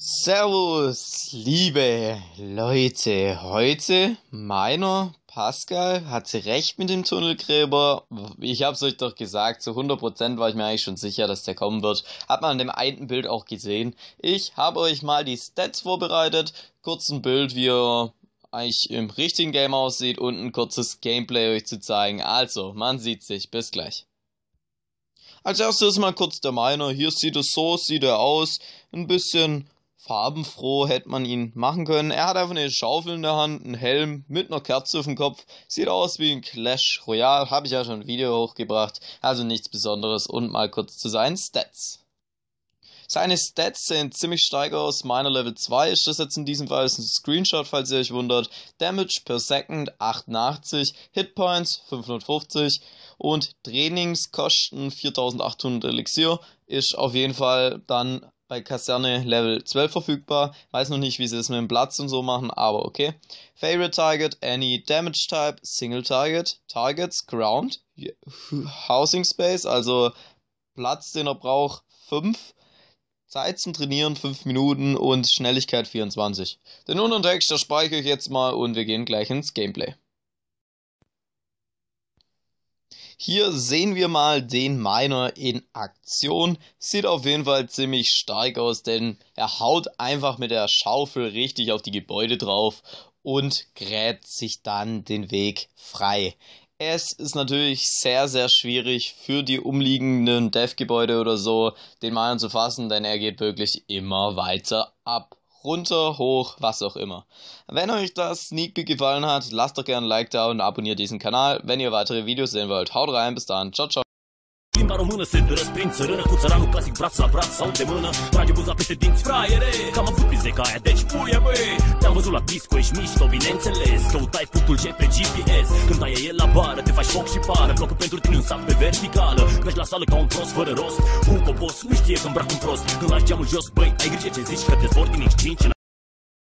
Servus, liebe Leute. Heute, Miner, Pascal, hatte recht mit dem Tunnelgräber. Ich hab's euch doch gesagt, zu 100% war ich mir eigentlich schon sicher, dass der kommen wird. Hat man an dem einen Bild auch gesehen. Ich habe euch mal die Stats vorbereitet. Kurz ein Bild, wie ihr eigentlich im richtigen Game aussieht und ein kurzes Gameplay euch zu zeigen. Also, man sieht sich. Bis gleich. Als erstes mal kurz der Miner. Hier sieht es so, sieht er aus. Ein bisschen farbenfroh hätte man ihn machen können. Er hat einfach eine Schaufel in der Hand, einen Helm mit einer Kerze auf dem Kopf. Sieht aus wie ein Clash Royale. Habe ich ja schon ein Video hochgebracht. Also nichts Besonderes. Und mal kurz zu seinen Stats. Seine Stats sehen ziemlich stark aus. Miner Level 2 ist das jetzt in diesem Fall. Das ist ein Screenshot, falls ihr euch wundert. Damage per Second 88. Hitpoints 550. Und Trainingskosten 4800 Elixier. Ist auf jeden Fall dann bei Kaserne Level 12 verfügbar. Weiß noch nicht, wie sie das mit dem Platz und so machen, aber okay. Favorite Target, Any Damage Type, Single Target, Targets, Ground, Housing Space, also Platz, den er braucht, 5. Zeit zum Trainieren, 5 Minuten und Schnelligkeit 24. Den unteren Text, das speichere ich jetzt mal und wir gehen gleich ins Gameplay. Hier sehen wir mal den Miner in Aktion. Sieht auf jeden Fall ziemlich stark aus, denn er haut einfach mit der Schaufel richtig auf die Gebäude drauf und gräbt sich dann den Weg frei. Es ist natürlich sehr, sehr schwierig für die umliegenden Dev-Gebäude oder so, den Miner zu fassen, denn er geht wirklich immer weiter ab. Runter, hoch, was auch immer. Wenn euch das Sneak Peek gefallen hat, lasst doch gerne ein Like da und abonniert diesen Kanal. Wenn ihr weitere Videos sehen wollt, haut rein, bis dann, ciao, ciao. Limba română se răsprind țărână, cu țăranul clasic braț la braț sau de mână. Trage buza peste dinți, fraiere, că am avut pize ca aia, deci puie băi. Te-am văzut la disco, ești mișto, bineînțeles, căutai punctul G pe GPS. Când ai el la bară, te faci foc și pară, blocul pentru tine un sac pe verticală. Mergi la sală ca un prost fără rost, un copos nu știe că îmbrac un prost. Când lași geamul jos, băi, ai grijă ce zici că te zbor din X5.